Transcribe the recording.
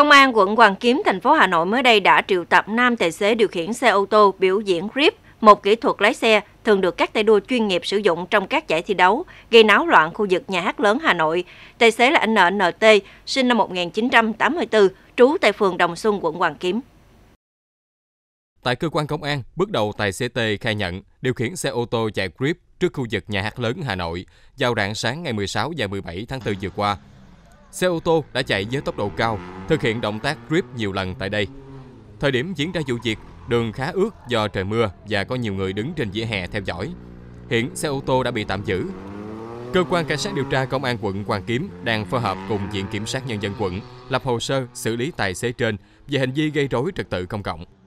Công an quận Hoàn Kiếm, thành phố Hà Nội mới đây đã triệu tập nam tài xế điều khiển xe ô tô biểu diễn grip, một kỹ thuật lái xe thường được các tay đua chuyên nghiệp sử dụng trong các giải thi đấu, gây náo loạn khu vực Nhà hát Lớn Hà Nội. Tài xế là NNT, sinh năm 1984, trú tại phường Đồng Xuân, quận Hoàn Kiếm. Tại cơ quan công an, bước đầu tài xế T khai nhận điều khiển xe ô tô chạy grip trước khu vực Nhà hát Lớn Hà Nội vào rạng sáng ngày 16 và 17 tháng 4 vừa qua. Xe ô tô đã chạy với tốc độ cao, thực hiện động tác grip nhiều lần tại đây. Thời điểm diễn ra vụ việc, đường khá ướt do trời mưa và có nhiều người đứng trên vỉa hè theo dõi. Hiện xe ô tô đã bị tạm giữ. Cơ quan cảnh sát điều tra Công an quận Hoàn Kiếm đang phối hợp cùng Viện Kiểm sát Nhân dân quận lập hồ sơ xử lý tài xế trên về hành vi gây rối trật tự công cộng.